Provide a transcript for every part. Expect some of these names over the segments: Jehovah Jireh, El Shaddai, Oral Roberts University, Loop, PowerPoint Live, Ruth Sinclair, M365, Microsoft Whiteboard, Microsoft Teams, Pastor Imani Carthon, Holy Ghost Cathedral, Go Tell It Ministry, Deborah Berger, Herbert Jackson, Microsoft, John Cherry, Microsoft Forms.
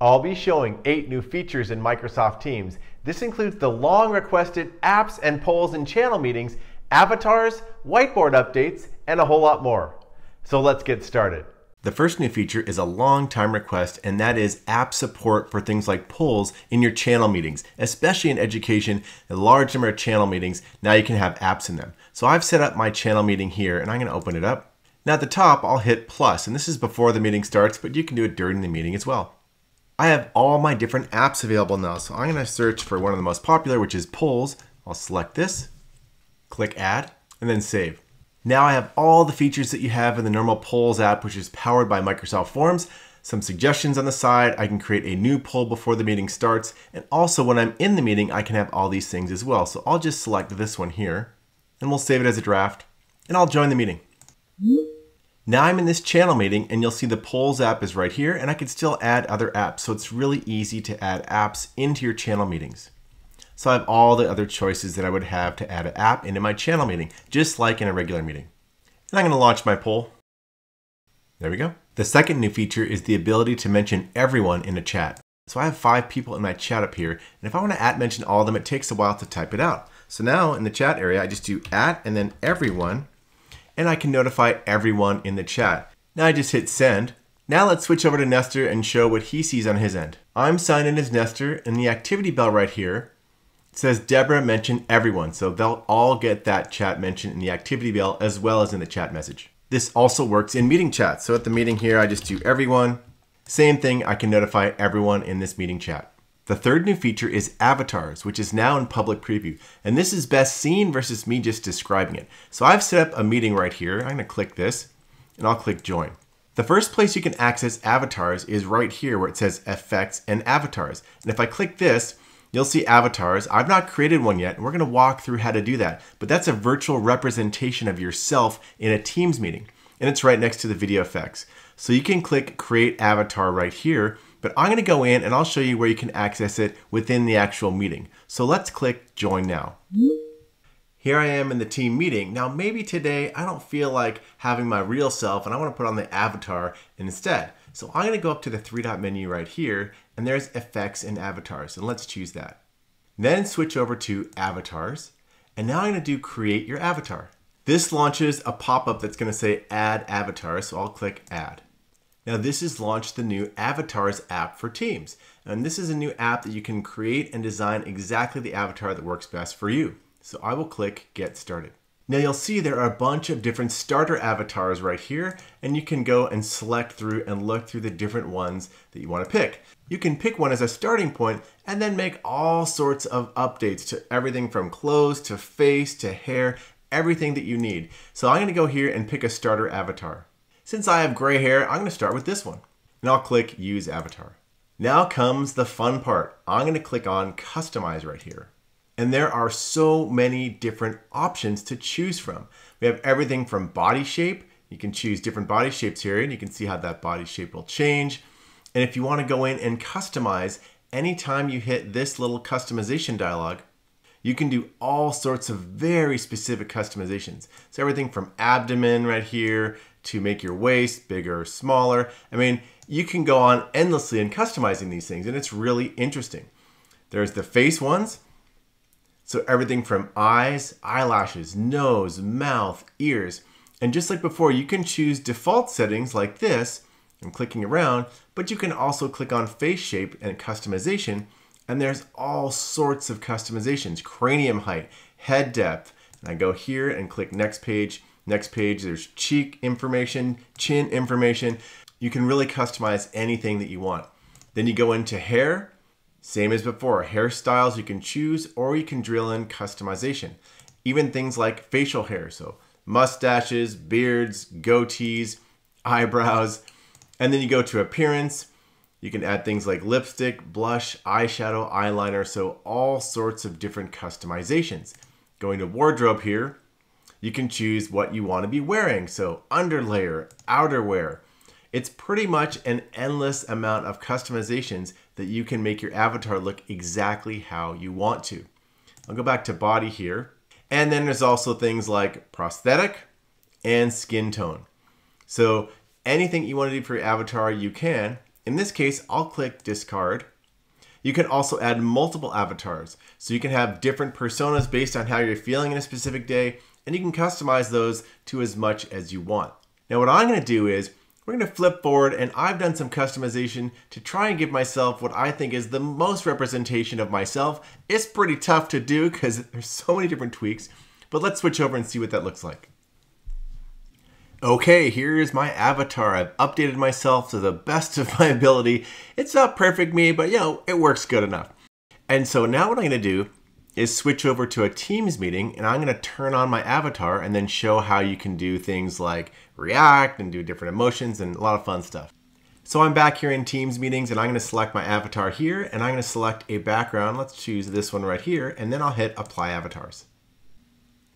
I'll be showing 8 new features in Microsoft Teams. This includes the long requested apps and polls and channel meetings, avatars, whiteboard updates, and a whole lot more. So let's get started. The first new feature is a long time request, and that is app support for things like polls in your channel meetings, especially in education, a large number of channel meetings. Now you can have apps in them. So I've set up my channel meeting here and I'm going to open it up. Now at the top, I'll hit plus, and this is before the meeting starts, but you can do it during the meeting as well. I have all my different apps available now, so I'm going to search for one of the most popular, which is polls. I'll select this, click add, and then save. Now I have all the features that you have in the normal polls app, which is powered by Microsoft Forms, some suggestions on the side. I can create a new poll before the meeting starts, and also when I'm in the meeting, I can have all these things as well. So I'll just select this one here, and we'll save it as a draft, and I'll join the meeting. Now I'm in this channel meeting, and you'll see the polls app is right here, and I can still add other apps. So it's really easy to add apps into your channel meetings. So I have all the other choices that I would have to add an app into my channel meeting, just like in a regular meeting. And I'm going to launch my poll. There we go. The second new feature is the ability to mention everyone in a chat. So I have 5 people in my chat up here, and if I want to mention all of them, it takes a while to type it out. So now in the chat area, I just do @ and then everyone, and I can notify everyone in the chat. Now I just hit send. Now let's switch over to Nestor and show what he sees on his end. I'm signed in as Nestor, and the activity bell right here says Deborah mentioned everyone. So they'll all get that chat mention in the activity bell as well as in the chat message. This also works in meeting chats. So at the meeting here, I just do everyone. Same thing, I can notify everyone in this meeting chat. The third new feature is avatars, which is now in public preview. And this is best seen versus me just describing it. So I've set up a meeting right here. I'm going to click this and I'll click join. The first place you can access avatars is right here where it says effects and avatars. And if I click this, you'll see avatars. I've not created one yet, and we're going to walk through how to do that. But that's a virtual representation of yourself in a Teams meeting. And it's right next to the video effects. So you can click create avatar right here. But I'm going to go in and I'll show you where you can access it within the actual meeting. So let's click join now. Here I am in the team meeting. Now maybe today I don't feel like having my real self and I want to put on the avatar instead. So I'm going to go up to the 3-dot menu right here, and there's effects and avatars, and let's choose that. Then switch over to avatars, and now I'm going to do create your avatar. This launches a pop-up that's going to say add avatar, so I'll click add. Now this has launched the new Avatars app for Teams. And this is a new app that you can create and design exactly the avatar that works best for you. So I will click Get Started. Now you'll see there are a bunch of different starter avatars right here, and you can go and select through and look through the different ones that you want to pick. You can pick one as a starting point and then make all sorts of updates to everything from clothes to face to hair, everything that you need. So I'm going to go here and pick a starter avatar. Since I have gray hair, I'm going to start with this one, and I'll click Use Avatar. Now comes the fun part. I'm going to click on Customize right here. And there are so many different options to choose from. We have everything from body shape. You can choose different body shapes here, and you can see how that body shape will change. And if you want to go in and customize, anytime you hit this little customization dialog, you can do all sorts of very specific customizations. So everything from abdomen right here to make your waist bigger or smaller. I mean, you can go on endlessly in customizing these things, and it's really interesting. There's the face ones. So everything from eyes, eyelashes, nose, mouth, ears. And just like before, you can choose default settings like this. I'm clicking around, but you can also click on face shape and customization. And there's all sorts of customizations, cranium height, head depth. And I go here and click next page. Next page, there's cheek information, chin information. You can really customize anything that you want. Then you go into hair, same as before, hairstyles you can choose, or you can drill in customization. Even things like facial hair, so mustaches, beards, goatees, eyebrows. And then you go to appearance. You can add things like lipstick, blush, eyeshadow, eyeliner, so all sorts of different customizations. Going to wardrobe here, you can choose what you want to be wearing, so underlayer, outerwear. It's pretty much an endless amount of customizations that you can make your avatar look exactly how you want to. I'll go back to body here, and then there's also things like prosthetic and skin tone. So anything you want to do for your avatar, you can. In this case, I'll click discard. You can also add multiple avatars. So you can have different personas based on how you're feeling in a specific day, and you can customize those to as much as you want. Now what I'm gonna do is, we're gonna flip forward, and I've done some customization to try and give myself what I think is the most representation of myself. It's pretty tough to do because there's so many different tweaks, but let's switch over and see what that looks like. Okay, here is my avatar. I've updated myself to the best of my ability. It's not perfect me, but you know, it works good enough. And so now what I'm gonna do is switch over to a Teams meeting, and I'm gonna turn on my avatar and then show how you can do things like react and do different emotions and a lot of fun stuff. So I'm back here in Teams meetings, and I'm gonna select my avatar here, and I'm gonna select a background. Let's choose this one right here, and then I'll hit apply avatars.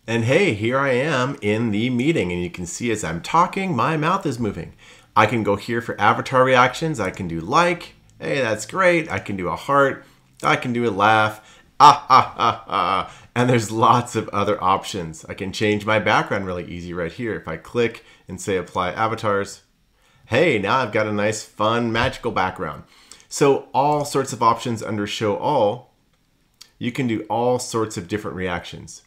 And hey, here I am in the meeting, and you can see as I'm talking, my mouth is moving. I can go here for avatar reactions. I can do like, hey, that's great. I can do a heart. I can do a laugh. Ah, ah, ah, ah. And there's lots of other options. I can change my background really easy right here. If I click and say apply avatars, hey, now I've got a nice, fun, magical background. So all sorts of options under show all, you can do all sorts of different reactions.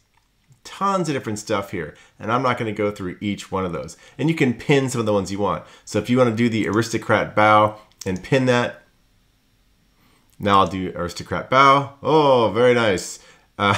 Tons of different stuff here. And I'm not gonna go through each one of those. And you can pin some of the ones you want. So if you wanna do the aristocrat bow and pin that, now I'll do aristocrat bow. Oh, very nice. I'm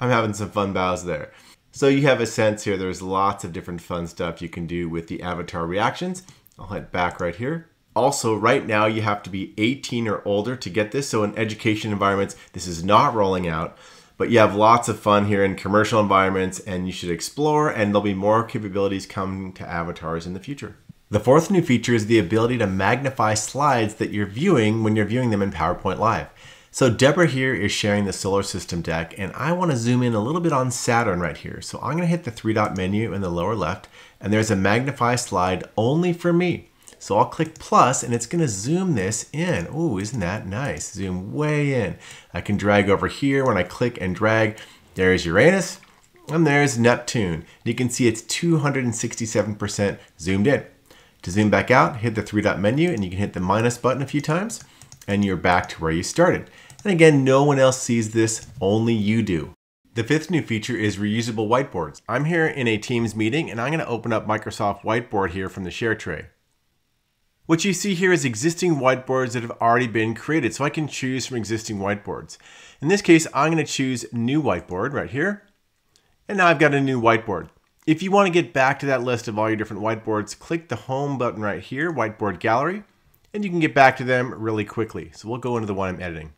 having some fun bows there. So you have a sense here, there's lots of different fun stuff you can do with the avatar reactions. I'll head back right here. Also, right now you have to be 18 or older to get this. So in education environments, this is not rolling out, but you have lots of fun here in commercial environments, and you should explore, and there'll be more capabilities coming to avatars in the future. The fourth new feature is the ability to magnify slides that you're viewing when you're viewing them in PowerPoint Live. So Deborah here is sharing the solar system deck, and I want to zoom in a little bit on Saturn right here. So I'm going to hit the three-dot menu in the lower left, and there's a magnify slide only for me. So I'll click plus, and it's going to zoom this in. Ooh, isn't that nice? Zoom way in. I can drag over here. When I click and drag, there's Uranus, and there's Neptune. You can see it's 267% zoomed in. To zoom back out, hit the three-dot menu, and you can hit the minus button a few times, and you're back to where you started. And again, no one else sees this, only you do. The fifth new feature is reusable whiteboards. I'm here in a Teams meeting, and I'm going to open up Microsoft Whiteboard here from the share tray. What you see here is existing whiteboards that have already been created, so I can choose from existing whiteboards. In this case, I'm going to choose new whiteboard right here, and now I've got a new whiteboard. If you want to get back to that list of all your different whiteboards, click the home button right here, Whiteboard Gallery, and you can get back to them really quickly. So we'll go into the one I'm editing.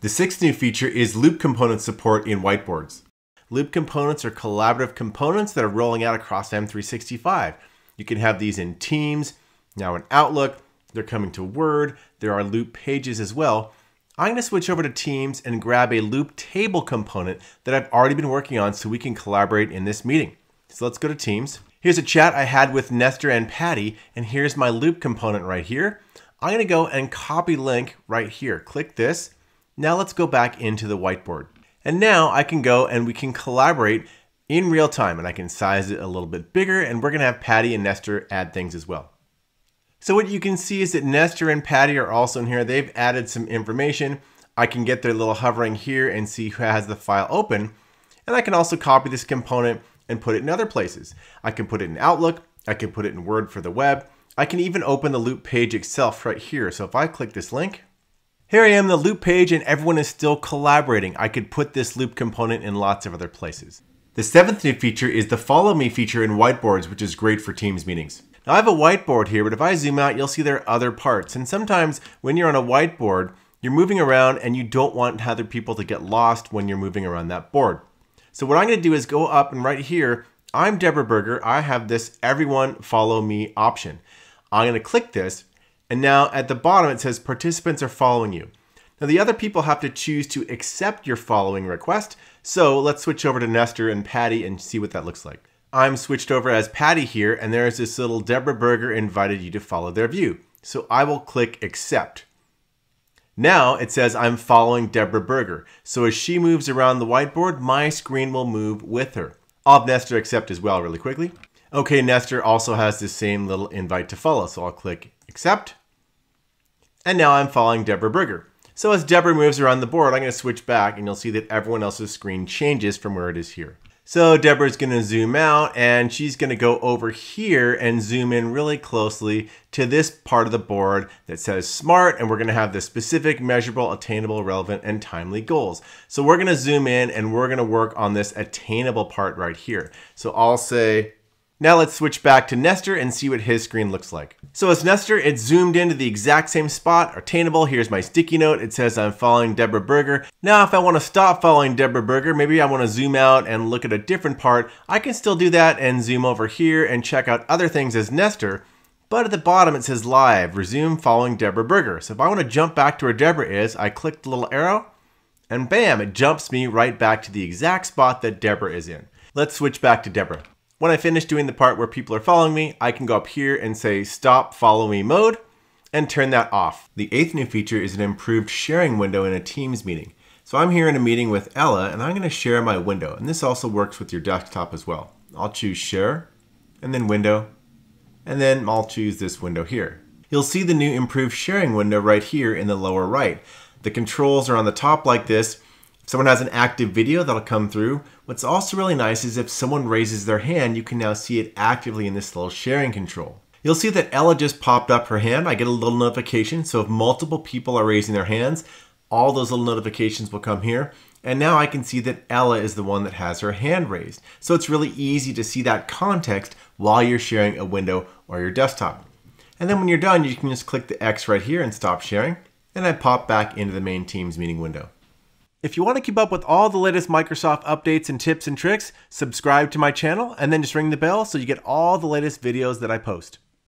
The sixth new feature is Loop component support in whiteboards. Loop components are collaborative components that are rolling out across M365. You can have these in Teams, now in Outlook, they're coming to Word, there are Loop pages as well. I'm going to switch over to Teams and grab a Loop table component that I've already been working on so we can collaborate in this meeting. So let's go to Teams. Here's a chat I had with Nestor and Patty, and here's my Loop component right here. I'm going to go and copy link right here. Click this. Now let's go back into the whiteboard. And now I can go and we can collaborate in real time, and I can size it a little bit bigger, and we're going to have Patty and Nestor add things as well. So what you can see is that Nestor and Patty are also in here. They've added some information. I can get their little hovering here and see who has the file open. And I can also copy this component and put it in other places. I can put it in Outlook. I can put it in Word for the web. I can even open the Loop page itself right here. So if I click this link, here I am, the Loop page, and everyone is still collaborating. I could put this Loop component in lots of other places. The seventh new feature is the Follow Me feature in whiteboards, which is great for Teams meetings. Now I have a whiteboard here, but if I zoom out, you'll see there are other parts. And sometimes when you're on a whiteboard, you're moving around and you don't want other people to get lost when you're moving around that board. So what I'm going to do is go up, and right here, I'm Deborah Berger. I have this Everyone Follow Me option. I'm going to click this, and now at the bottom it says participants are following you. Now the other people have to choose to accept your following request. So let's switch over to Nestor and Patty and see what that looks like. I'm switched over as Patty here, and there's this little Deborah Berger invited you to follow their view. So I will click accept. Now it says I'm following Deborah Berger. So as she moves around the whiteboard, my screen will move with her. I'll have Nestor accept as well really quickly. Okay, Nestor also has the same little invite to follow. So I'll click accept. And now I'm following Deborah Brigger. So as Deborah moves around the board, I'm going to switch back and you'll see that everyone else's screen changes from where it is here. So Deborah's going to zoom out and she's going to go over here and zoom in really closely to this part of the board that says SMART, and we're going to have the specific, measurable, attainable, relevant, and timely goals. So we're going to zoom in and we're going to work on this attainable part right here. So I'll say, now let's switch back to Nestor and see what his screen looks like. So as Nestor, it's zoomed into the exact same spot, attainable. Here's my sticky note. It says I'm following Deborah Brigger. Now, if I want to stop following Deborah Brigger, maybe I want to zoom out and look at a different part. I can still do that and zoom over here and check out other things as Nestor. But at the bottom, it says live, resume following Deborah Brigger. So if I want to jump back to where Deborah is, I click the little arrow and bam, it jumps me right back to the exact spot that Deborah is in. Let's switch back to Deborah. When I finish doing the part where people are following me, I can go up here and say stop follow me mode and turn that off. The eighth new feature is an improved sharing window in a Teams meeting. So I'm here in a meeting with Ella and I'm going to share my window. And this also works with your desktop as well. I'll choose share and then window, and then I'll choose this window here. You'll see the new improved sharing window right here in the lower right. The controls are on the top like this. If someone has an active video, that'll come through. What's also really nice is if someone raises their hand, you can now see it actively in this little sharing control. You'll see that Ella just popped up her hand. I get a little notification. So if multiple people are raising their hands, all those little notifications will come here. And now I can see that Ella is the one that has her hand raised. So it's really easy to see that context while you're sharing a window or your desktop. And then when you're done, you can just click the X right here and stop sharing. And I pop back into the main Teams meeting window. If you want to keep up with all the latest Microsoft updates and tips and tricks, subscribe to my channel and then just ring the bell so you get all the latest videos that I post.